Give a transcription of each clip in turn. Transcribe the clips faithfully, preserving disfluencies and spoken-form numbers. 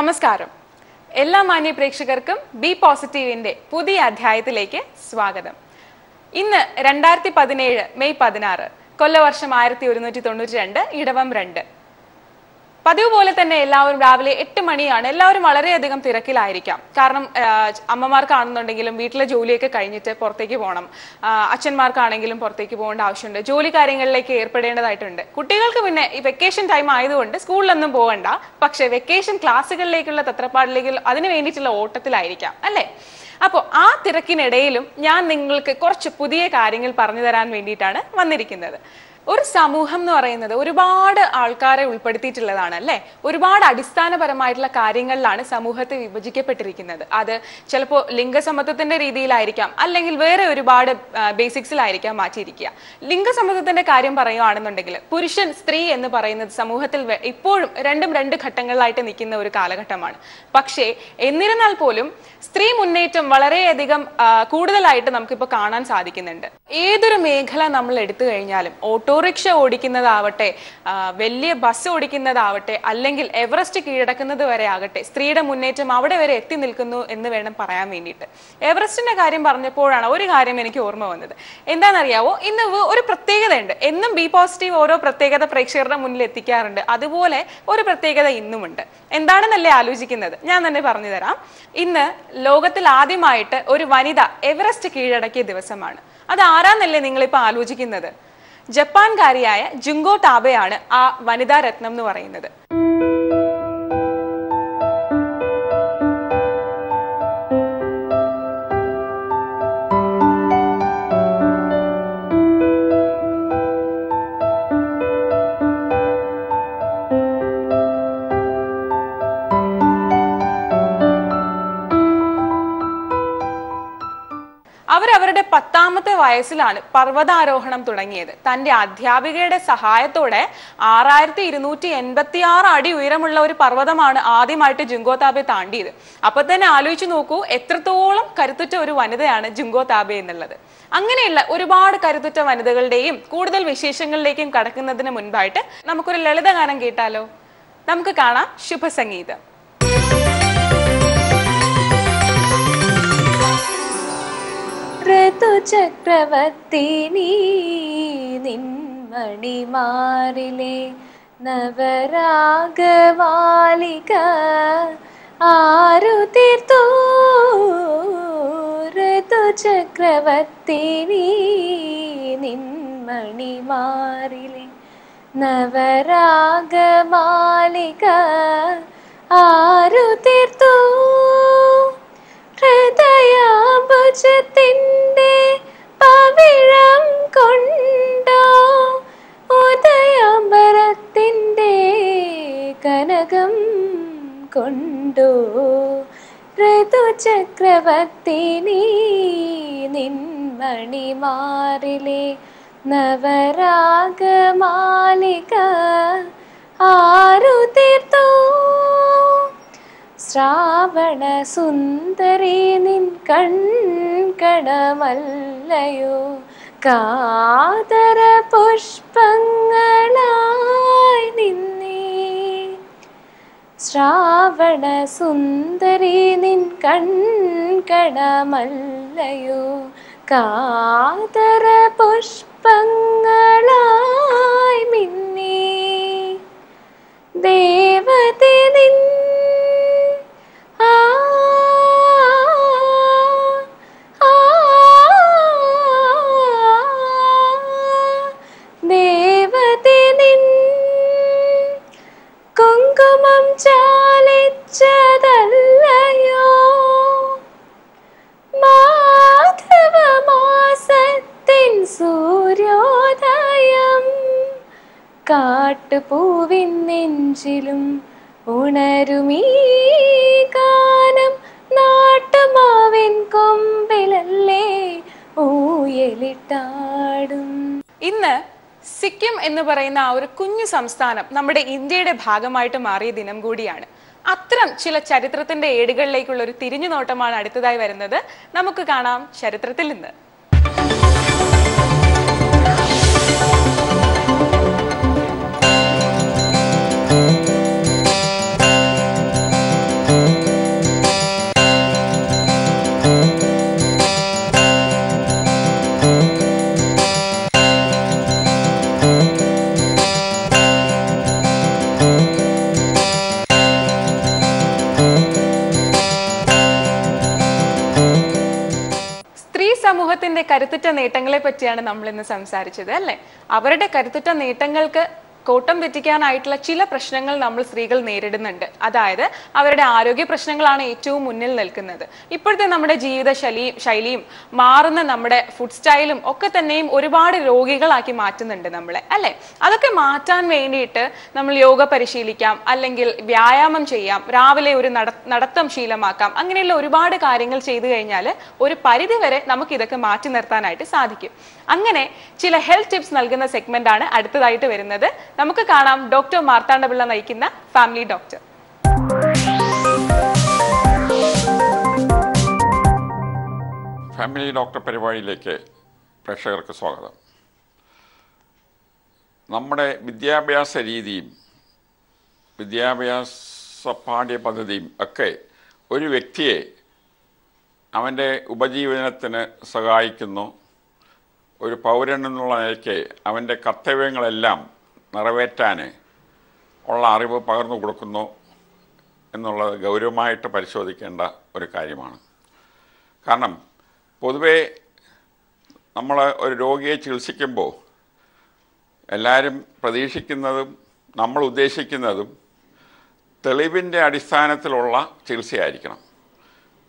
നമസ്കാരം എല്ലാ മാന്യ പ്രേക്ഷകർക്കും ബി പോസിറ്റീവിന്റെ പുതിയ അധ്യായത്തിലേക്ക് സ്വാഗതം. ഇന്ന് രണ്ടായിരത്തി പതിനേഴ് മെയ് പതിനാറ്, കൊല്ലവർഷം ആയിരത്തി ഒരുന്നൂറ്റി തൊണ്ണൂറ്റി രണ്ട്, ഇടവം രണ്ട്. പതിവ് പോലെ തന്നെ എല്ലാവരും രാവിലെ എട്ട് മണിയാണ്. എല്ലാവരും വളരെയധികം തിരക്കിലായിരിക്കാം. കാരണം അമ്മമാർക്കാണെന്നുണ്ടെങ്കിലും വീട്ടിലെ ജോലിയൊക്കെ കഴിഞ്ഞിട്ട് പുറത്തേക്ക് പോകണം, അച്ഛന്മാർക്കാണെങ്കിലും പുറത്തേക്ക് പോകേണ്ട ആവശ്യമുണ്ട്, ജോലി കാര്യങ്ങളിലേക്ക് ഏർപ്പെടേണ്ടതായിട്ടുണ്ട്. കുട്ടികൾക്ക് പിന്നെ ഈ വെക്കേഷൻ ടൈം ആയതുകൊണ്ട് സ്കൂളിലൊന്നും പോകണ്ട, പക്ഷേ വെക്കേഷൻ ക്ലാസ്സുകളിലേക്കുള്ള തത്രപ്പാടിലേക്ക് അതിന് വേണ്ടിയിട്ടുള്ള ഓട്ടത്തിലായിരിക്കാം, അല്ലേ? അപ്പോൾ ആ തിരക്കിനിടയിലും ഞാൻ നിങ്ങൾക്ക് കുറച്ച് പുതിയ കാര്യങ്ങൾ പറഞ്ഞു തരാൻ വേണ്ടിയിട്ടാണ് വന്നിരിക്കുന്നത്. ഒരു സമൂഹം എന്ന് പറയുന്നത് ഒരുപാട് ആൾക്കാരെ ഉൾപ്പെടുത്തിയിട്ടുള്ളതാണ്, അല്ലേ? ഒരുപാട് അടിസ്ഥാനപരമായിട്ടുള്ള കാര്യങ്ങളിലാണ് സമൂഹത്തെ വിഭജിക്കപ്പെട്ടിരിക്കുന്നത്. അത് ചിലപ്പോൾ ലിംഗസമത്വത്തിന്റെ രീതിയിലായിരിക്കാം, അല്ലെങ്കിൽ വേറെ ഒരുപാട് ബേസിക്സിലായിരിക്കാം മാറ്റിയിരിക്കുക. ലിംഗസമത്വത്തിന്റെ കാര്യം പറയുകയാണെന്നുണ്ടെങ്കിൽ പുരുഷൻ സ്ത്രീ എന്ന് പറയുന്നത് സമൂഹത്തിൽ ഇപ്പോഴും രണ്ടും രണ്ട് ഘട്ടങ്ങളിലായിട്ട് നിൽക്കുന്ന ഒരു കാലഘട്ടമാണ്. പക്ഷേ എന്നിരുന്നാൽ പോലും സ്ത്രീ മുന്നേറ്റം വളരെയധികം കൂടുതലായിട്ട് നമുക്കിപ്പോൾ കാണാൻ സാധിക്കുന്നുണ്ട്. ഏതൊരു മേഖല നമ്മൾ എടുത്തു കഴിഞ്ഞാലും, ഓട്ടോറിക്ഷ ഓടിക്കുന്നതാവട്ടെ, വലിയ ബസ് ഓടിക്കുന്നതാവട്ടെ, അല്ലെങ്കിൽ എവറസ്റ്റ് കീഴടക്കുന്നത് വരെ ആകട്ടെ, സ്ത്രീയുടെ മുന്നേറ്റം അവിടെ വരെ എത്തി നിൽക്കുന്നു എന്ന് വേണം പറയാൻ വേണ്ടിയിട്ട്. എവറസ്റ്റിന്റെ കാര്യം പറഞ്ഞപ്പോഴാണ് ഒരു കാര്യം എനിക്ക് ഓർമ്മ വന്നത്. എന്താണെന്നറിയാവോ, ഇന്ന് ഒരു പ്രത്യേകതയുണ്ട്. എന്നും ബി പോസിറ്റീവ് ഓരോ പ്രത്യേകത പ്രേക്ഷകരുടെ മുന്നിൽ എത്തിക്കാറുണ്ട്. അതുപോലെ ഒരു പ്രത്യേകത ഇന്നുമുണ്ട്. എന്താണെന്നല്ലേ ആലോചിക്കുന്നത്? ഞാൻ തന്നെ പറഞ്ഞു തരാം. ഇന്ന് ലോകത്തിൽ ആദ്യമായിട്ട് ഒരു വനിത എവറസ്റ്റ് കീഴടക്കിയ ദിവസമാണ്. അത് ആരാന്നല്ലേ നിങ്ങളിപ്പോൾ ആലോചിക്കുന്നത്? ജപ്പാൻകാരിയായ ജുങ്കോ ടാബെയാണ് ആ വനിതാ രത്നം എന്ന് പറയുന്നത്. അവരവരുടെ പത്താമത്തെ വയസ്സിലാണ് പർവ്വതാരോഹണം തുടങ്ങിയത്. തൻ്റെ അധ്യാപികയുടെ സഹായത്തോടെ ആറായിരത്തി ഇരുന്നൂറ്റി എൺപത്തി ആറ് അടി ഉയരമുള്ള ഒരു പർവ്വതമാണ് ആദ്യമായിട്ട് ജുങ്കോ താബെ താണ്ടിയത്. അപ്പൊ തന്നെ ആലോചിച്ച് നോക്കൂ, എത്രത്തോളം കരുത്തുറ്റ ഒരു വനിതയാണ് ജുങ്കോ താബെ എന്നുള്ളത്. അങ്ങനെയുള്ള ഒരുപാട് കരുത്തുറ്റ വനിതകളുടെയും കൂടുതൽ വിശേഷങ്ങളിലേക്കും കടക്കുന്നതിന് മുൻപായിട്ട് നമുക്കൊരു ലളിതഗാനം കേട്ടാലോ? നമുക്ക് കാണാം ശുഭസംഗീതം. ഋതു ചക്രവർത്തി നീ നിൻമണിമാറിലെ നവരാഗവാലിക ആരു തീർത്തു. ഋതു ചക്രവർത്തി നീ നിൻമണിമാറിലെ നവരാഗവാലിക ആരു തീർത്തു. ഹൃദയാഭുജത്തിൻ്റെ പവിഴം കൊണ്ടോ ഉദയാംബരത്തിൻ്റെ കനകം കൊണ്ടോ ഋതുചക്രവർത്തി നീ നിൻമണിമാറിലെ നവരാഗമാലിക ആരു തീർത്തു. ശ്രാവണ സുന്ദരി നിൻ കൺകണമല്ലയോ കാതര പുഷ്പങ്ങളായി നിന്നേ. ശ്രാവണ സുന്ദരി നിൻ കൺകണമല്ലയോ കാതര പുഷ്പങ്ങളായി മിന്നേ. ദേവതേ നിൻ കാട്ടുപൂവിൻ നെഞ്ചിലും ഉണരുമീ ഗാനം. നാട്ടുമാവിൻ കൊമ്പിലല്ലേ ഊയലിട്ടാടും. ഇന്ന് സിക്കിം എന്ന് പറയുന്ന ആ ഒരു കുഞ്ഞു സംസ്ഥാനം നമ്മുടെ ഇന്ത്യയുടെ ഭാഗമായിട്ട് മാറിയ ദിനം കൂടിയാണ്. അത്തരം ചില ചരിത്രത്തിന്റെ ഏടുകളിലേക്കുള്ള ഒരു തിരിഞ്ഞു നോട്ടമാണ് അടുത്തതായി വരുന്നത്. നമുക്ക് കാണാം ചരിത്രത്തിൽ നിന്ന്. the Karathuta Natangle Patiana Namlin the Samsarichadele. Averade Karathuta Natangalka Kotam Vitikan Itla Chilla Prashangal Namals regal nated in under. Ada Averade Arogi Prashangalana eight two Munil Nelkanada. Iput the Namada G, the Shali, Shilim, Maran the Namada, food style, Oka the name Uribadi Rogigal Aki Martin under Namada. Ale Alaka Martan Vainator, Namal Yoga Parishilikam, Alangil, Vyayamam Chayam, Ravale Uri Nadatam Shilamakam, Angil Uribada Karingal Chedi Anyale, Uri Pari the Vere, Namakidaka Martin Narthanite Sadiki. Angane, Chilla health tips Nalgana segment Dana, Adata Vere another. നമുക്ക് കാണാം doctor Marthanda Pillai നയിക്കുന്ന family doctor. Family doctor പരിപാടിയിലേക്ക് പ്രേക്ഷകർക്ക് സ്വാഗതം. നമ്മുടെ വിദ്യാഭ്യാസ രീതിയും വിദ്യാഭ്യാസ പാഠ്യപദ്ധതിയും ഒക്കെ ഒരു വ്യക്തിയെ അവന്റെ ഉപജീവനത്തിന് സഹായിക്കുന്നു. ഒരു പൗരൻ എന്നുള്ള നിലയ്ക്ക് അവന്റെ കർത്തവ്യങ്ങളെല്ലാം നിറവേറ്റാന് ഉള്ള അറിവ് പകർന്നു കൊടുക്കുന്നു എന്നുള്ളത് ഗൗരവമായിട്ട് പരിശോധിക്കേണ്ട ഒരു കാര്യമാണ്. കാരണം പൊതുവേ നമ്മൾ ഒരു രോഗിയെ ചികിത്സിക്കുമ്പോൾ എല്ലാവരും പ്രതീക്ഷിക്കുന്നതും നമ്മൾ ഉദ്ദേശിക്കുന്നതും തെളിവിൻ്റെ അടിസ്ഥാനത്തിലുള്ള ചികിത്സയായിരിക്കണം.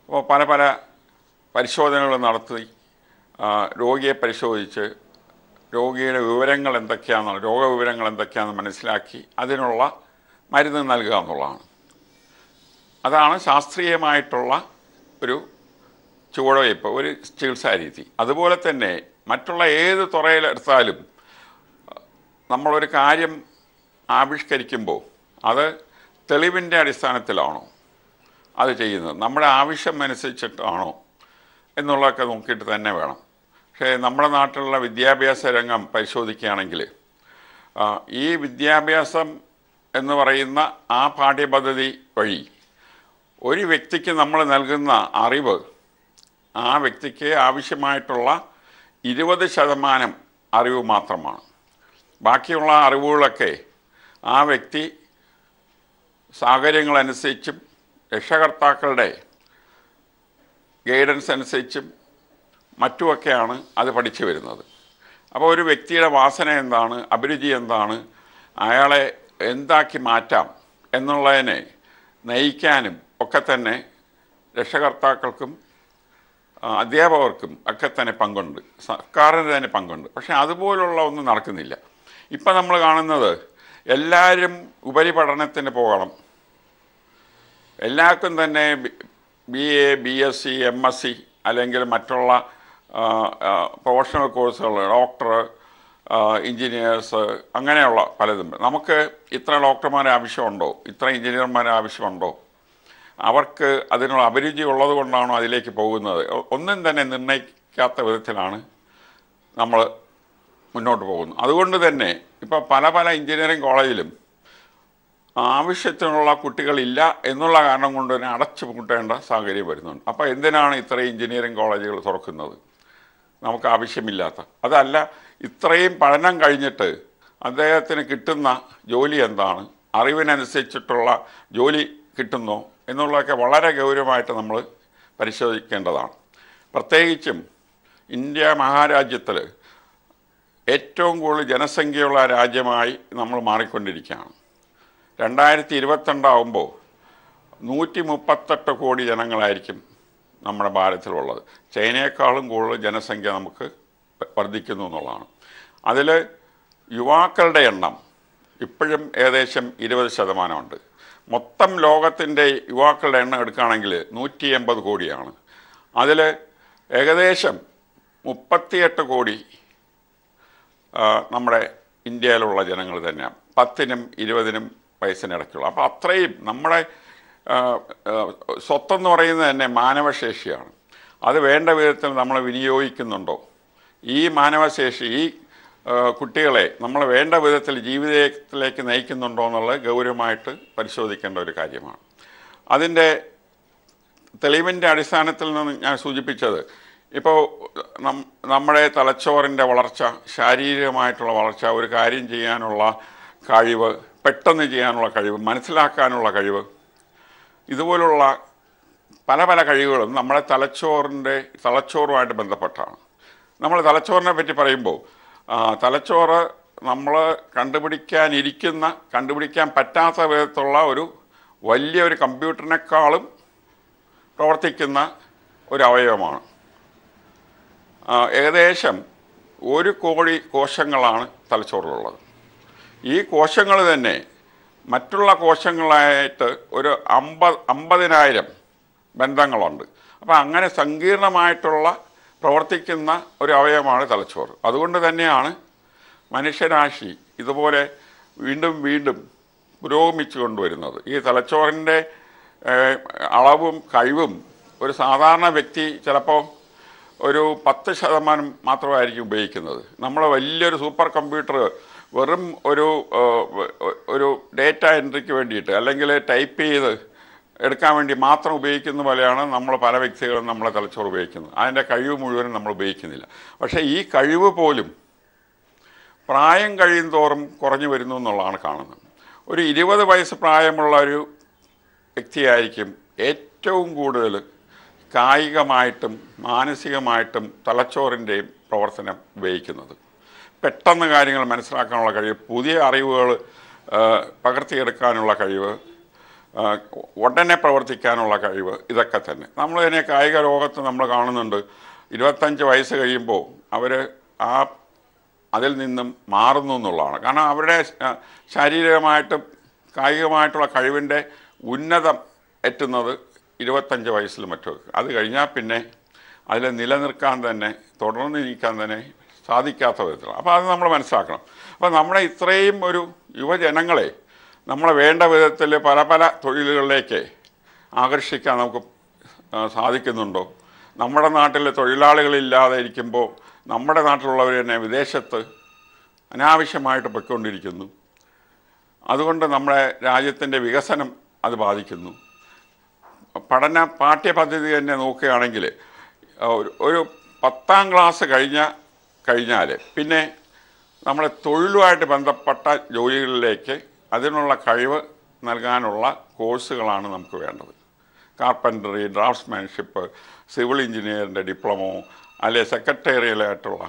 അപ്പോൾ പല പല പരിശോധനകൾ നടത്തി രോഗിയെ പരിശോധിച്ച് രോഗിയുടെ വിവരങ്ങൾ എന്തൊക്കെയാണെന്ന് രോഗവിവരങ്ങൾ എന്തൊക്കെയാണെന്ന് മനസ്സിലാക്കി അതിനുള്ള മരുന്ന് നൽകുക എന്നുള്ളതാണ്. അതാണ് ശാസ്ത്രീയമായിട്ടുള്ള ഒരു ചുവടുവയ്പ്, ഒരു ചികിത്സാ രീതി. അതുപോലെ തന്നെ മറ്റുള്ള ഏത് തുറയിലെടുത്താലും നമ്മളൊരു കാര്യം ആവിഷ്കരിക്കുമ്പോൾ അത് തെളിവിൻ്റെ അടിസ്ഥാനത്തിലാണോ അത് ചെയ്യുന്നത്, നമ്മുടെ ആവശ്യം അനുസരിച്ചിട്ടാണോ എന്നുള്ളതൊക്കെ നോക്കിയിട്ട് തന്നെ വേണം. പക്ഷേ നമ്മുടെ നാട്ടിലുള്ള വിദ്യാഭ്യാസ രംഗം പരിശോധിക്കുകയാണെങ്കിൽ ഈ വിദ്യാഭ്യാസം എന്ന് പറയുന്ന ആ പാഠ്യപദ്ധതി വഴി ഒരു വ്യക്തിക്ക് നമ്മൾ നൽകുന്ന അറിവ് ആ വ്യക്തിക്ക് ആവശ്യമായിട്ടുള്ള ഇരുപത് ശതമാനം അറിവ് മാത്രമാണ്. ബാക്കിയുള്ള അറിവുകളൊക്കെ ആ വ്യക്തി സാഹചര്യങ്ങളനുസരിച്ചും രക്ഷകർത്താക്കളുടെ ഗൈഡൻസ് അനുസരിച്ചും മറ്റുമൊക്കെയാണ് അത് പഠിച്ചു വരുന്നത്. അപ്പോൾ ഒരു വ്യക്തിയുടെ വാസന എന്താണ്, അഭിരുചി എന്താണ്, അയാളെ എന്താക്കി മാറ്റാം എന്നുള്ളതിനെ നയിക്കാനും ഒക്കെ തന്നെ രക്ഷകർത്താക്കൾക്കും അധ്യാപകർക്കും ഒക്കെ തന്നെ പങ്കുണ്ട്, സർക്കാരിന് തന്നെ പങ്കുണ്ട്. പക്ഷേ അതുപോലുള്ള ഒന്നും നടക്കുന്നില്ല. ഇപ്പം നമ്മൾ കാണുന്നത് എല്ലാവരും ഉപരിപഠനത്തിന് പോകണം, എല്ലാവർക്കും തന്നെ B A, B S C, M S C അല്ലെങ്കിൽ മറ്റുള്ള പ്രൊഫഷണൽ കോഴ്സുകൾ, ഡോക്ടർ, എഞ്ചിനീയേഴ്സ്, അങ്ങനെയുള്ള പലതും. നമുക്ക് ഇത്ര ഡോക്ടർമാർ ആവശ്യമുണ്ടോ, ഇത്ര എഞ്ചിനീയർമാർ ആവശ്യമുണ്ടോ, അവർക്ക് അതിനുള്ള അഭിരുചി ഉള്ളത് കൊണ്ടാണോ അതിലേക്ക് പോകുന്നത്, ഒന്നും തന്നെ നിർണ്ണയിക്കാത്ത വിധത്തിലാണ് നമ്മൾ മുന്നോട്ട് പോകുന്നത്. അതുകൊണ്ട് തന്നെ ഇപ്പോൾ പല പല എഞ്ചിനീയറിംഗ് കോളേജിലും ആവശ്യത്തിനുള്ള കുട്ടികളില്ല എന്നുള്ള കാരണം കൊണ്ട് തന്നെ അടച്ചു പൂട്ടേണ്ട സാഹചര്യം വരുന്നുണ്ട്. അപ്പോൾ എന്തിനാണ് ഇത്രയും എഞ്ചിനീയറിംഗ് കോളേജുകൾ തുറക്കുന്നത്? നമുക്ക് ആവശ്യമില്ലാത്ത അതല്ല, ഇത്രയും പഠനം കഴിഞ്ഞിട്ട് അദ്ദേഹത്തിന് കിട്ടുന്ന ജോലി എന്താണ്, അറിവിനനുസരിച്ചിട്ടുള്ള ജോലി കിട്ടുന്നോ എന്നുള്ളതൊക്കെ വളരെ ഗൗരവമായിട്ട് നമ്മൾ പരിശോധിക്കേണ്ടതാണ്. പ്രത്യേകിച്ചും ഇന്ത്യ മഹാരാജ്യത്തിൽ ഏറ്റവും കൂടുതൽ ജനസംഖ്യയുള്ള രാജ്യമായി നമ്മൾ മാറിക്കൊണ്ടിരിക്കുകയാണ്. രണ്ടായിരത്തി ഇരുപത്തിരണ്ടാവുമ്പോൾ നൂറ്റി മുപ്പത്തെട്ട് കോടി ജനങ്ങളായിരിക്കും നമ്മുടെ ഭാരതത്തിലുള്ളത്. ചൈനയെക്കാളും കൂടുതൽ ജനസംഖ്യ നമുക്ക് വർദ്ധിക്കുന്നു എന്നുള്ളതാണ്. അതിൽ യുവാക്കളുടെ എണ്ണം ഇപ്പോഴും ഏകദേശം ഇരുപത് ശതമാനമുണ്ട്. മൊത്തം ലോകത്തിൻ്റെ യുവാക്കളുടെ എണ്ണം എടുക്കുകയാണെങ്കിൽ നൂറ്റി എൺപത് കോടിയാണ്. അതിൽ ഏകദേശം മുപ്പത്തിയെട്ട് കോടി നമ്മുടെ ഇന്ത്യയിലുള്ള ജനങ്ങൾ തന്നെയാണ്, പത്തിനും ഇരുപതിനും വയസ്സിനിടയ്ക്കുള്ള. അപ്പോൾ അത്രയും നമ്മുടെ സ്വത്തെന്ന് പറയുന്നത് തന്നെ മാനവശേഷിയാണ്. അത് വേണ്ട വിധത്തിൽ നമ്മൾ വിനിയോഗിക്കുന്നുണ്ടോ, ഈ മാനവശേഷി ഈ കുട്ടികളെ നമ്മൾ വേണ്ട വിധത്തിൽ ജീവിതത്തിലേക്ക് നയിക്കുന്നുണ്ടോ എന്നുള്ളത് ഗൗരവമായിട്ട് പരിശോധിക്കേണ്ട ഒരു കാര്യമാണ്. അതിൻ്റെ തെളിവിൻ്റെ അടിസ്ഥാനത്തിൽ നിന്ന് ഞാൻ സൂചിപ്പിച്ചത്, ഇപ്പോൾ നമ്മുടെ തലച്ചോറിൻ്റെ വളർച്ച, ശാരീരികമായിട്ടുള്ള വളർച്ച, ഒരു കാര്യം ചെയ്യാനുള്ള കഴിവ്, പെട്ടെന്ന് ചെയ്യാനുള്ള കഴിവ്, മനസ്സിലാക്കാനുള്ള കഴിവ്, ഇതുപോലുള്ള പല പല കഴിവുകളും നമ്മുടെ തലച്ചോറിൻ്റെ തലച്ചോറുമായിട്ട് ബന്ധപ്പെട്ടാണ്. നമ്മൾ തലച്ചോറിനെ പറ്റി പറയുമ്പോൾ തലച്ചോറ് നമ്മൾ കണ്ടുപിടിക്കാനിരിക്കുന്ന കണ്ടുപിടിക്കാൻ പറ്റാത്ത വിധത്തിലുള്ള ഒരു വലിയ ഒരു കമ്പ്യൂട്ടറിനേക്കാളും പ്രവർത്തിക്കുന്ന ഒരു അവയവമാണ്. ഏകദേശം ഒരു കോടി കോശങ്ങളാണ് തലച്ചോറിലുള്ളത്. ഈ കോശങ്ങൾ തന്നെ മറ്റുള്ള കോശങ്ങളായിട്ട് ഒരു അമ്പത് അമ്പതിനായിരം ബന്ധങ്ങളുണ്ട്. അപ്പം അങ്ങനെ സങ്കീർണമായിട്ടുള്ള പ്രവർത്തിക്കുന്ന ഒരു അവയവമാണ് തലച്ചോറ്. അതുകൊണ്ട് തന്നെയാണ് മനുഷ്യരാശി ഇതുപോലെ വീണ്ടും വീണ്ടും പുരോഗമിച്ചു കൊണ്ടുവരുന്നത്. ഈ തലച്ചോറിൻ്റെ അളവും കഴിവും ഒരു സാധാരണ വ്യക്തി ചിലപ്പോൾ ഒരു പത്ത് ശതമാനം മാത്രമായിരിക്കും ഉപയോഗിക്കുന്നത്. നമ്മൾ വലിയൊരു സൂപ്പർ കമ്പ്യൂട്ടർ വെറും ഒരു ഒരു ഡേറ്റ എൻട്രിക്ക് വേണ്ടിയിട്ട് അല്ലെങ്കിൽ ടൈപ്പ് ചെയ്ത് എടുക്കാൻ വേണ്ടി മാത്രം ഉപയോഗിക്കുന്ന പോലെയാണ് നമ്മൾ പല വ്യക്തികളും നമ്മളെ തലച്ചോറ് ഉപയോഗിക്കുന്നത്. അതിൻ്റെ കഴിവ് മുഴുവനും നമ്മൾ ഉപയോഗിക്കുന്നില്ല. പക്ഷേ ഈ കഴിവ് പോലും പ്രായം കഴിയും തോറും കുറഞ്ഞു വരുന്നു എന്നുള്ളതാണ് കാണുന്നത്. ഒരു ഇരുപത് വയസ്സ് പ്രായമുള്ള ഒരു വ്യക്തിയായിരിക്കും ഏറ്റവും കൂടുതൽ കായികമായിട്ടും മാനസികമായിട്ടും തലച്ചോറിൻ്റെയും പ്രവർത്തനം ഉപയോഗിക്കുന്നത്. പെട്ടെന്ന് കാര്യങ്ങൾ മനസ്സിലാക്കാനുള്ള കഴിവ്, പുതിയ അറിവുകൾ പകർത്തിയെടുക്കാനുള്ള കഴിവ്, ഉടനെ പ്രവർത്തിക്കാനുള്ള കഴിവ്, ഇതൊക്കെ തന്നെ നമ്മൾ തന്നെ കായിക ലോകത്ത് നമ്മൾ കാണുന്നുണ്ട്. ഇരുപത്തഞ്ച് വയസ്സ് കഴിയുമ്പോൾ അവർ ആ അതിൽ നിന്നും മാറുന്നു എന്നുള്ളതാണ്. കാരണം അവരുടെ ശാരീരികമായിട്ടും കായികമായിട്ടുള്ള കഴിവിൻ്റെ ഉന്നതം എത്തുന്നത് ഇരുപത്തഞ്ച് വയസ്സിൽ മറ്റുമൊക്കെ. അത് കഴിഞ്ഞാൽ പിന്നെ അതിൽ നിലനിൽക്കാൻ തന്നെ തുടർന്ന് നിൽക്കാൻ തന്നെ സാധിക്കാത്ത വിധത്തിലാണ്. അപ്പോൾ അത് നമ്മൾ മനസ്സിലാക്കണം. അപ്പോൾ നമ്മളെ ഇത്രയും ഒരു യുവജനങ്ങളെ നമ്മളെ വേണ്ട വിധത്തിൽ പല പല തൊഴിലുകളിലേക്ക് ആകർഷിക്കാൻ നമുക്ക് സാധിക്കുന്നുണ്ടോ? നമ്മുടെ നാട്ടിലെ തൊഴിലാളികളില്ലാതെ ഇരിക്കുമ്പോൾ നമ്മുടെ നാട്ടിലുള്ളവർ തന്നെ വിദേശത്ത് അനാവശ്യമായിട്ട് പൊയ്ക്കൊണ്ടിരിക്കുന്നു. അതുകൊണ്ട് നമ്മുടെ രാജ്യത്തിൻ്റെ വികസനം അത് ബാധിക്കുന്നു. പഠന പാഠ്യപദ്ധതി തന്നെ നോക്കുകയാണെങ്കിൽ ഒരു പത്താം ക്ലാസ് കഴിഞ്ഞ കഴിഞ്ഞാൽ പിന്നെ നമ്മളെ തൊഴിലുമായിട്ട് ബന്ധപ്പെട്ട ജോലികളിലേക്ക് അതിനുള്ള കഴിവ് നൽകാനുള്ള കോഴ്സുകളാണ് നമുക്ക് വേണ്ടത്. കാർപ്പൻറ്ററി, ഡ്രാഫ്റ്റ്സ്മാൻഷിപ്പ്, സിവിൽ എഞ്ചിനീയറിൻ്റെ ഡിപ്ലോമോ, അല്ലെ സെക്രട്ടേറിയലായിട്ടുള്ള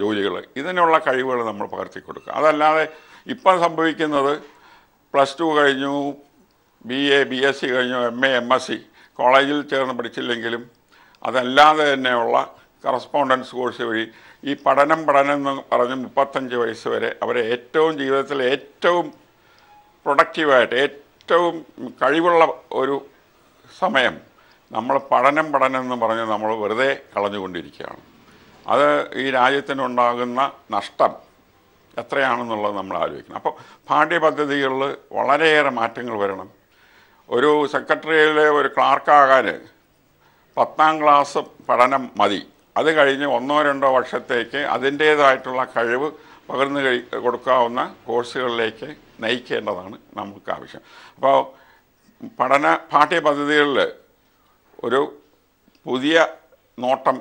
ജോലികൾ, ഇതിനുള്ള കഴിവുകൾ നമ്മൾ പകർത്തി കൊടുക്കുക. അതല്ലാതെ ഇപ്പം സംഭവിക്കുന്നത് പ്ലസ് ടു കഴിഞ്ഞു, B A B S C കഴിഞ്ഞു, M A M S C കോളേജിൽ ചേർന്ന് പഠിച്ചില്ലെങ്കിലും അതല്ലാതെ തന്നെയുള്ള കറസ്പോണ്ടൻസ് കോഴ്സ് വഴി ഈ പഠനം പഠനം എന്ന് പറഞ്ഞ് മുപ്പത്തഞ്ച് വയസ്സ് വരെ അവരെ ഏറ്റവും ജീവിതത്തിൽ ഏറ്റവും പ്രൊഡക്റ്റീവായിട്ട് ഏറ്റവും കഴിവുള്ള ഒരു സമയം നമ്മൾ പഠനം പഠനം എന്ന് പറഞ്ഞ് നമ്മൾ വെറുതെ കളഞ്ഞുകൊണ്ടിരിക്കുകയാണ്. അത് ഈ രാജ്യത്തിനുണ്ടാകുന്ന നഷ്ടം എത്രയാണെന്നുള്ളത് നമ്മൾ ആലോചിക്കണം. അപ്പോൾ പാഠ്യപദ്ധതികളിൽ വളരെയേറെ മാറ്റങ്ങൾ വരണം. ഒരു സെക്രട്ടറിയിലെ ഒരു ക്ലാർക്കാകാൻ പത്താം ക്ലാസ് പഠനം മതി. അത് കഴിഞ്ഞ് ഒന്നോ രണ്ടോ വർഷത്തേക്ക് അതിൻ്റേതായിട്ടുള്ള കഴിവ് പകർന്നു കഴി കൊടുക്കാവുന്ന കോഴ്സുകളിലേക്ക് നയിക്കേണ്ടതാണ് നമുക്ക് ആവശ്യം. അപ്പോൾ പഠന പാഠ്യപദ്ധതികളിൽ ഒരു പുതിയ നോട്ടം,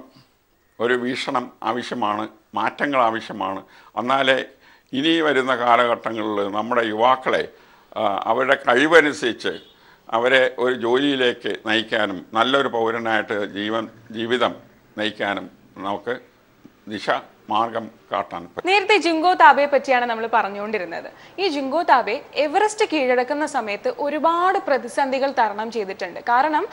ഒരു വീക്ഷണം ആവശ്യമാണ്, മാറ്റങ്ങൾ ആവശ്യമാണ്. എന്നാലേ ഇനി വരുന്ന കാലഘട്ടങ്ങളിൽ നമ്മുടെ യുവാക്കളെ അവരുടെ കഴിവനുസരിച്ച് അവരെ ഒരു ജോലിയിലേക്ക് നയിക്കാനും നല്ലൊരു പൗരനായിട്ട് ജീവൻ ജീവിതം നയിക്കാനും നമുക്ക് ദിശ മാർഗം കാട്ടാൻ പറ്റും. നേരത്തെ ജിംഗോ താബയെ പറ്റിയാണ് നമ്മൾ പറഞ്ഞുകൊണ്ടിരുന്നത്. ഈ ജിംഗോ താബെ എവറസ്റ്റ് കീഴടക്കുന്ന സമയത്ത് ഒരുപാട് പ്രതിസന്ധികൾ തരണം ചെയ്തിട്ടുണ്ട്. കാരണം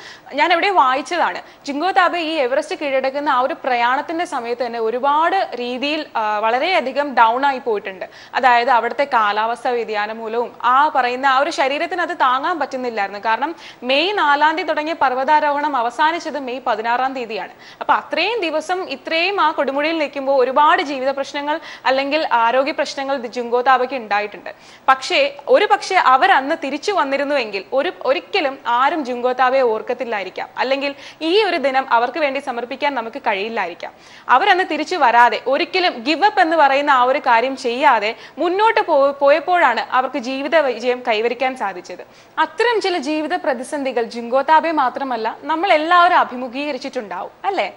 ഞാൻ എവിടെ വായിച്ചതാണ്, ജിംഗോ താബെ ഈ എവറസ്റ്റ് കീഴടക്കുന്ന ആ ഒരു പ്രയാണത്തിന്റെ സമയത്ത് തന്നെ ഒരുപാട് രീതിയിൽ വളരെയധികം ഡൗൺ ആയി പോയിട്ടുണ്ട്. അതായത് അവിടുത്തെ കാലാവസ്ഥ വ്യതിയാനം മൂലവും ആ പറയുന്ന ആ ഒരു ശരീരത്തിന് അത് താങ്ങാൻ പറ്റുന്നില്ലായിരുന്നു. കാരണം മെയ് നാലാം തീയതി തുടങ്ങിയ പർവ്വതാരോഹണം അവസാനിച്ചത് മെയ് പതിനാറാം തീയതിയാണ്. അപ്പൊ അത്രയും ദിവസം ഇത്രയും ആ കൊടുമുടിയിൽ നിൽക്കുമ്പോൾ ഒരുപാട് ജീവിത പ്രശ്നങ്ങൾ അല്ലെങ്കിൽ ആരോഗ്യ പ്രശ്നങ്ങൾ ജിംഗോ താബയ്ക്ക് ഉണ്ടായിട്ടുണ്ട്. പക്ഷേ ഒരു പക്ഷേ അവരന്ന് തിരിച്ചു വന്നിരുന്നുവെങ്കിൽ ഒരു ഒരിക്കലും ആരും ജിംഗോ താബയെ ഓർക്കത്തില്ലായിരിക്കാം, അല്ലെങ്കിൽ ഈ ഒരു ദിനം അവർക്ക് വേണ്ടി സമർപ്പിക്കാൻ നമുക്ക് കഴിയില്ലായിരിക്കാം. അവരന്ന് തിരിച്ചു വരാതെ ഒരിക്കലും ഗിവ് അപ്പ് എന്ന് പറയുന്ന ആ ഒരു കാര്യം ചെയ്യാതെ മുന്നോട്ട് പോയപ്പോഴാണ് അവർക്ക് ജീവിത വിജയം കൈവരിക്കാൻ സാധിച്ചത്. അത്തരം ചില ജീവിത പ്രതിസന്ധികൾ ജിംഗോ താബെ മാത്രമല്ല നമ്മൾ എല്ലാവരും അഭിമുഖീകരിച്ചിട്ടുണ്ടാവും അല്ലേ?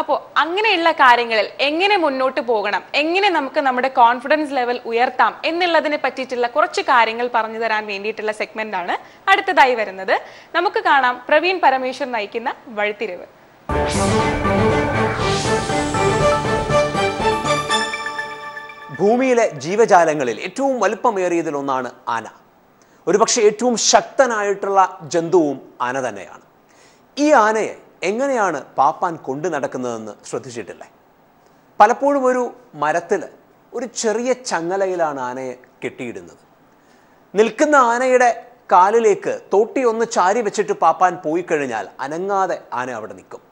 അപ്പോൾ അങ്ങനെയുള്ള കാര്യങ്ങളിൽ എങ്ങനെ മുന്നോട്ട് പോകണം, എങ്ങനെ നമുക്ക് നമ്മുടെ കോൺഫിഡൻസ് ലെവൽ ഉയർത്താം എന്നുള്ളതിനെ പറ്റിയിട്ടുള്ള കുറച്ച് കാര്യങ്ങൾ പറഞ്ഞു തരാൻ വേണ്ടിയിട്ടുള്ള സെഗ്മെന്റ് ആണ് അടുത്തതായി വരുന്നത്. നമുക്ക് കാണാം പ്രവീൺ പരമേശ്വർ നയിക്കുന്ന വഴിത്തിരിവ്. ഭൂമിയിലെ ജീവജാലങ്ങളിൽ ഏറ്റവും വലുപ്പമേറിയതിൽ ഒന്നാണ് ആന. ഒരുപക്ഷെ ഏറ്റവും ശക്തനായിട്ടുള്ള ജന്തുവും ആന തന്നെയാണ്. ഈ ആനയെ എങ്ങനെയാണ് പാപ്പാൻ കൊണ്ടു നടക്കുന്നതെന്ന് ശ്രദ്ധിച്ചിട്ടില്ലേ? പലപ്പോഴും ഒരു മരത്തിൽ ഒരു ചെറിയ ചങ്ങലയിലാണ് ആനയെ കെട്ടിയിടുന്നത്. നിൽക്കുന്ന ആനയുടെ കാലിലേക്ക് തോട്ടി ഒന്ന് ചാരി വെച്ചിട്ട് പാപ്പാൻ പോയി കഴിഞ്ഞാൽ അനങ്ങാതെ ആന അവിടെ നിൽക്കും.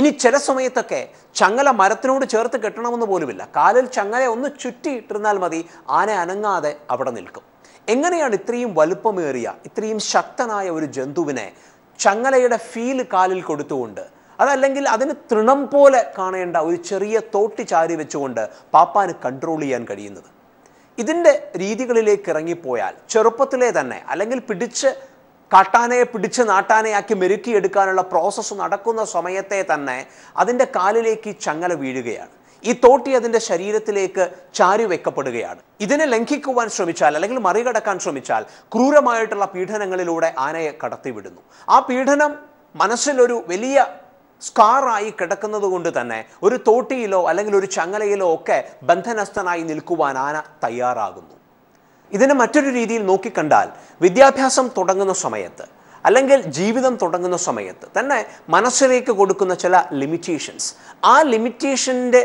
ഇനി ചില സമയത്തൊക്കെ ചങ്ങല മരത്തിനോട് ചേർത്ത് കെട്ടണമെന്ന് പോലുമില്ല, കാലിൽ ചങ്ങല ഒന്ന് ചുറ്റിയിട്ടിരുന്നാൽ മതി, ആന അനങ്ങാതെ അവിടെ നിൽക്കും. എങ്ങനെയാണ് ഇത്രയും വലുപ്പമേറിയ ഇത്രയും ശക്തനായ ഒരു ജന്തുവിനെ ചങ്ങലയുടെ ഫീല് കാലിൽ കൊടുത്തുകൊണ്ട്, അതല്ലെങ്കിൽ അതിന് തൃണം പോലെ കാണേണ്ട ഒരു ചെറിയ തോട്ടി ചാരി വെച്ചുകൊണ്ട് പാപ്പാന് കൺട്രോൾ ചെയ്യാൻ കഴിയുന്നത്? ഇതിൻ്റെ രീതികളിലേക്ക് ഇറങ്ങിപ്പോയാൽ ചെറുപ്പത്തിലെ തന്നെ, അല്ലെങ്കിൽ പിടിച്ച് കാട്ടാനയെ പിടിച്ച് നാട്ടാനയാക്കി മെരുക്കിയെടുക്കാനുള്ള പ്രോസസ്സ് നടക്കുന്ന സമയത്തെ തന്നെ അതിൻ്റെ കാലിലേക്ക് ചങ്ങല വീഴുകയാണ്. ഈ തോട്ടി അതിൻ്റെ ശരീരത്തിലേക്ക് ചാരി വെക്കപ്പെടുകയാണ്. ഇതിനെ ലംഘിക്കുവാൻ ശ്രമിച്ചാൽ, അല്ലെങ്കിൽ മറികടക്കാൻ ശ്രമിച്ചാൽ, ക്രൂരമായിട്ടുള്ള പീഡനങ്ങളിലൂടെ ആനയെ കടത്തിവിടുന്നു. ആ പീഡനം മനസ്സിലൊരു വലിയ സ്കാറായി കിടക്കുന്നത് കൊണ്ട് തന്നെ ഒരു തോട്ടിയിലോ അല്ലെങ്കിൽ ഒരു ചങ്ങലയിലോ ഒക്കെ ബന്ധനസ്ഥനായി നിൽക്കുവാൻ ആന തയ്യാറാകുന്നു. ഇതിനെ മറ്റൊരു രീതിയിൽ നോക്കിക്കണ്ടാൽ, വിദ്യാഭ്യാസം തുടങ്ങുന്ന സമയത്ത് അല്ലെങ്കിൽ ജീവിതം തുടങ്ങുന്ന സമയത്ത് തന്നെ മനസ്സിലേക്ക് കൊടുക്കുന്ന ചില ലിമിറ്റേഷൻസ്, ആ ലിമിറ്റേഷൻ്റെ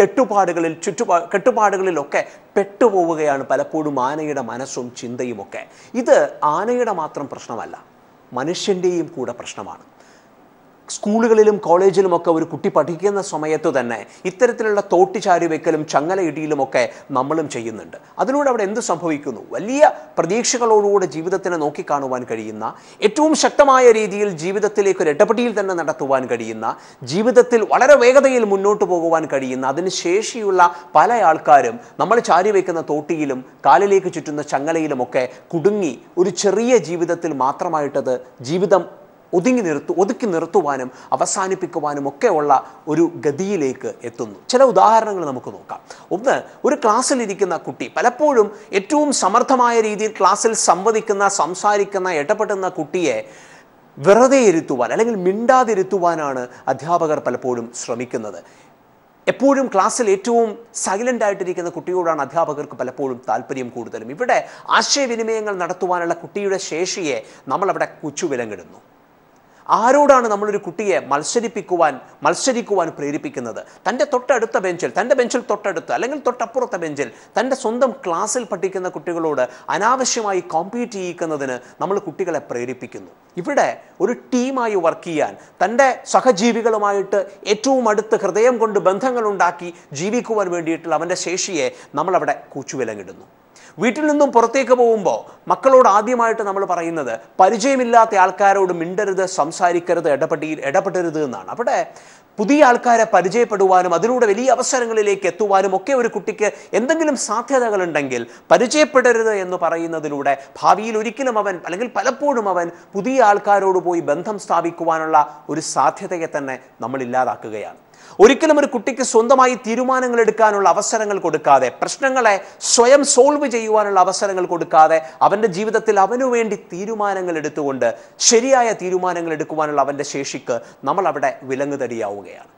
കെട്ടുപാടുകളിൽ ചുറ്റുപാ കെട്ടുപാടുകളിലൊക്കെ പെട്ടുപോവുകയാണ് പലപ്പോഴും ആനയുടെ മനസ്സും ചിന്തയുമൊക്കെ. ഇത് ആനയുടെ മാത്രം പ്രശ്നമല്ല, മനുഷ്യൻ്റെയും കൂടെ പ്രശ്നമാണ്. സ്കൂളുകളിലും കോളേജിലുമൊക്കെ ഒരു കുട്ടി പഠിക്കുന്ന സമയത്ത് തന്നെ ഇത്തരത്തിലുള്ള തോട്ടിച്ചാരി വെക്കലും ചങ്ങലയിടിയിലുമൊക്കെ നമ്മളും ചെയ്യുന്നുണ്ട്. അതിലൂടെ അവിടെ എന്ത് സംഭവിക്കുന്നു? വലിയ പ്രതീക്ഷകളോടുകൂടെ ജീവിതത്തിനെ നോക്കിക്കാണുവാൻ കഴിയുന്ന, ഏറ്റവും ശക്തമായ രീതിയിൽ ജീവിതത്തിലേക്ക് ഒരു ഇടപെടൽ തന്നെ നടത്തുവാൻ കഴിയുന്ന, ജീവിതത്തിൽ വളരെ വേഗതയിൽ മുന്നോട്ട് പോകുവാൻ കഴിയുന്ന, അതിന് ശേഷിയുള്ള പല ആൾക്കാരും നമ്മൾ ചാരി വെക്കുന്ന തോട്ടിയിലും കാലിലേക്ക് ചുറ്റുന്ന ചങ്ങലയിലുമൊക്കെ കുടുങ്ങി ഒരു ചെറിയ ജീവിതത്തിൽ മാത്രമായിട്ടത് ജീവിതം ഒതുങ്ങി നിർത്തു ഒതുക്കി നിർത്തുവാനും അവസാനിപ്പിക്കുവാനും ഒക്കെ ഉള്ള ഒരു ഗതിയിലേക്ക് എത്തുന്നു. ചില ഉദാഹരണങ്ങൾ നമുക്ക് നോക്കാം. ഒന്ന്, ഒരു ക്ലാസ്സിലിരിക്കുന്ന കുട്ടി, പലപ്പോഴും ഏറ്റവും സമർത്ഥമായ രീതിയിൽ ക്ലാസ്സിൽ സംവദിക്കുന്ന, സംസാരിക്കുന്ന, ഇടപെടുന്ന കുട്ടിയെ വെറുതെ ഇരുത്തുവാൻ അല്ലെങ്കിൽ മിണ്ടാതിരുത്തുവാനാണ് അധ്യാപകർ പലപ്പോഴും ശ്രമിക്കുന്നത്. എപ്പോഴും ക്ലാസ്സിൽ ഏറ്റവും സൈലൻ്റ് ആയിട്ടിരിക്കുന്ന കുട്ടിയോടാണ് അധ്യാപകർക്ക് പലപ്പോഴും താല്പര്യം കൂടുതലും. ഇവിടെ ആശയവിനിമയങ്ങൾ നടത്തുവാനുള്ള കുട്ടിയുടെ ശേഷിയെ നമ്മളവിടെ കുച്ചുവിലങ്ങിടുന്നു. ആരോടാണ് നമ്മളൊരു കുട്ടിയെ മത്സരിപ്പിക്കുവാൻ മത്സരിക്കുവാൻ പ്രേരിപ്പിക്കുന്നത്? തൻ്റെ തൊട്ടടുത്ത ബെഞ്ചിൽ, തൻ്റെ ബെഞ്ചിൽ തൊട്ടടുത്ത്, അല്ലെങ്കിൽ തൊട്ടപ്പുറത്തെ ബെഞ്ചിൽ, തൻ്റെ സ്വന്തം ക്ലാസ്സിൽ പഠിക്കുന്ന കുട്ടികളോട് അനാവശ്യമായി കോമ്പീറ്റ് ചെയ്യിക്കുന്നതിന് നമ്മൾ കുട്ടികളെ പ്രേരിപ്പിക്കുന്നു. ഇവിടെ ഒരു ടീമായി വർക്ക് ചെയ്യാൻ, തൻ്റെ സഹജീവികളുമായിട്ട് ഏറ്റവും അടുത്ത് ഹൃദയം കൊണ്ട് ബന്ധങ്ങളുണ്ടാക്കി ജീവിക്കുവാൻ വേണ്ടിയിട്ടുള്ള അവൻ്റെ ശേഷിയെ നമ്മളവിടെ കൂച്ചുവിലങ്ങിടുന്നു. വീട്ടിൽ നിന്നും പുറത്തേക്ക് പോകുമ്പോൾ മക്കളോട് ആദ്യമായിട്ട് നമ്മൾ പറയുന്നത് പരിചയമില്ലാത്ത ആൾക്കാരോട് മിണ്ടരുത്, സംസാരിക്കരുത്, ഇടപെട്ടി ഇടപെടരുത് എന്നാണ്. അവിടെ പുതിയ ആൾക്കാരെ പരിചയപ്പെടുവാനും അതിലൂടെ വലിയ അവസരങ്ങളിലേക്ക് എത്തുവാനും ഒക്കെ ഒരു കുട്ടിക്ക് എന്തെങ്കിലും സാധ്യതകളുണ്ടെങ്കിൽ പരിചയപ്പെടരുത് എന്ന് പറയുന്നതിലൂടെ ഭാവിയിൽ ഒരിക്കലും അവൻ, അല്ലെങ്കിൽ പലപ്പോഴും അവൻ പുതിയ ആൾക്കാരോട് പോയി ബന്ധം സ്ഥാപിക്കുവാനുള്ള ഒരു സാധ്യതയെ തന്നെ നമ്മൾ ഇല്ലാതാക്കുകയാണ്. ഒരിക്കലും ഒരു കുട്ടിക്ക് സ്വന്തമായി തീരുമാനങ്ങൾ എടുക്കാനുള്ള അവസരങ്ങൾ കൊടുക്കാതെ, പ്രശ്നങ്ങളെ സ്വയം സോൾവ് ചെയ്യുവാനുള്ള അവസരങ്ങൾ കൊടുക്കാതെ, അവൻ്റെ ജീവിതത്തിൽ അവനു വേണ്ടി തീരുമാനങ്ങൾ എടുത്തുകൊണ്ട് ശരിയായ തീരുമാനങ്ങൾ എടുക്കുവാനുള്ള അവൻ്റെ ശേഷിക്ക് നമ്മൾ അവിടെ വിലങ്ങുതടിയാവുകയാണ്.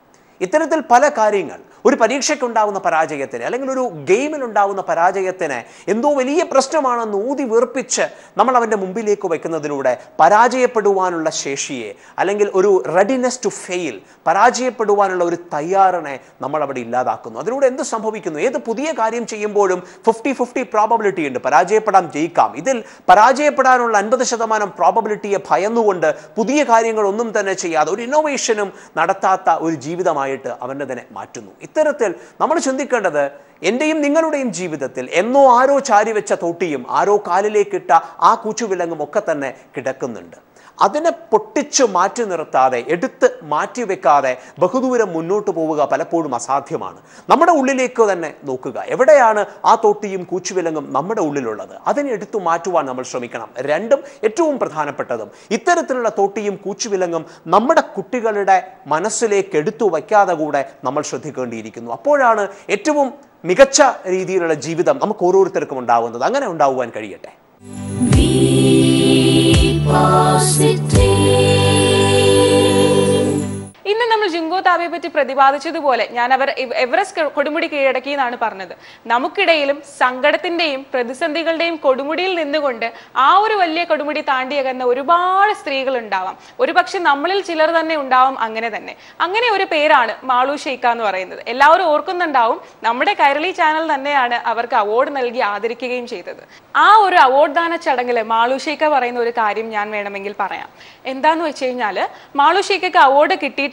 ഇത്തരത്തിൽ പല കാര്യങ്ങൾ, ഒരു പരീക്ഷയ്ക്കുണ്ടാകുന്ന പരാജയത്തിന്, അല്ലെങ്കിൽ ഒരു ഗെയിമിലുണ്ടാകുന്ന പരാജയത്തിന് എന്തോ വലിയ പ്രശ്നമാണെന്ന് ഊതി വീർപ്പിച്ച് നമ്മൾ അവൻ്റെ മുമ്പിലേക്ക് വയ്ക്കുന്നതിലൂടെ പരാജയപ്പെടുവാനുള്ള ശേഷിയെ, അല്ലെങ്കിൽ ഒരു റെഡിനെസ് ടു ഫെയിൽ, പരാജയപ്പെടുവാനുള്ള ഒരു തയ്യാറിനെ നമ്മൾ അവിടെ ഇല്ലാതാക്കുന്നു. അതിലൂടെ എന്ത് സംഭവിക്കുന്നു? ഏത് പുതിയ കാര്യം ചെയ്യുമ്പോഴും ഫിഫ്റ്റി ഫിഫ്റ്റി പ്രോബബിലിറ്റി ഉണ്ട്, പരാജയപ്പെടാം, ജയിക്കാം. ഇതിൽ പരാജയപ്പെടാനുള്ള അൻപത് ശതമാനം പ്രോബബിലിറ്റിയെ ഭയന്നുകൊണ്ട് പുതിയ കാര്യങ്ങളൊന്നും തന്നെ ചെയ്യാതെ, ഒരു ഇന്നോവേഷനും നടത്താത്ത ഒരു ജീവിതമാണ് ായിട്ട് അവൻ്റെ തന്നെ മാറ്റുന്നു. ഇത്തരത്തിൽ നമ്മൾ ചിന്തിക്കേണ്ടത്, എൻ്റെയും നിങ്ങളുടെയും ജീവിതത്തിൽ എന്നോ ആരോ ചാരിവെച്ച തോട്ടിയും ആരോ കാലിലേക്കിട്ട ആ കൂച്ചുവിലങ്ങും ഒക്കെ തന്നെ കിടക്കുന്നുണ്ട്. അതിനെ പൊട്ടിച്ച് മാറ്റി നിർത്താതെ, എടുത്ത് മാറ്റിവെക്കാതെ ബഹുദൂരം മുന്നോട്ട് പോവുക പലപ്പോഴും അസാധ്യമാണ്. നമ്മുടെ ഉള്ളിലേക്ക് തന്നെ നോക്കുക. എവിടെയാണ് ആ തോട്ടിയും കൂച്ചുവിലങ്ങും നമ്മുടെ ഉള്ളിലുള്ളത്? അതിനെ എടുത്തു മാറ്റുവാൻ നമ്മൾ ശ്രമിക്കണം. രണ്ടും ഏറ്റവും പ്രധാനപ്പെട്ടതും, ഇത്തരത്തിലുള്ള തോട്ടിയും കൂച്ചുവിലങ്ങും നമ്മുടെ കുട്ടികളുടെ മനസ്സിലേക്ക് എടുത്തു വയ്ക്കാതെ കൂടെ നമ്മൾ ശ്രദ്ധിക്കേണ്ടിയിരിക്കുന്നു. അപ്പോഴാണ് ഏറ്റവും മികച്ച രീതിയിലുള്ള ജീവിതം നമുക്ക് ഓരോരുത്തർക്കും ഉണ്ടാവുന്നത്. അങ്ങനെ ഉണ്ടാവുവാൻ കഴിയട്ടെ. B Positive. In the Namjingo Tabipati Pradibadichi the Bole, Yanaver Everest Kodumudi Kiraki and Parnada. Namukidalum, Sangatin name, Pradisandigal name, Kodumudil in the Gunda, our Valle Kodumudi Tandiak and the Uribar Strigal and Davam. Uripakshi Namal Chiller than Undavam Angana than Angana Uri Pairan, Malu Shekan or in the Elaur Orkun and Down, Namada Kairali Channel than they had our award and Elgi Adriki game Chetat. Our award than a Chadangala, Malu Sheka or in the Karim Yan Vedamingil Paraya. In Danu Chain Yala, Malu Sheka award a kitty.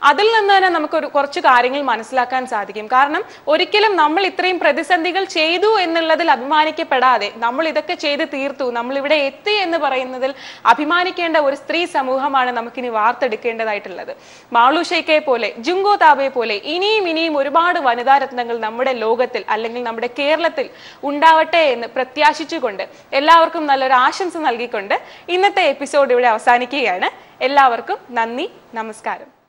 Adalana Namakurchik Aringal Manaslaka and Sadikim Karnam, Oricilum Namalitrim Pradisandical Chedu in the Labimanike Padade, Namalidaka Cheda Tirtu, Namalivida Eti and the Paranadal, Apimanik and our three Samuhamana Namakini Vartha Dicenda Italada. Malusheke Pole, Jungo Ini mini Muribad Vanada Ratnangal Namada Logatil, Alangal Namada Kerlatil, Undavate, Pratyashichukunda, Ellavarkum Nalla Ashans and Algikonda. In the episode of Saniki Yana, Ellavarkum Nandi Namaskaram.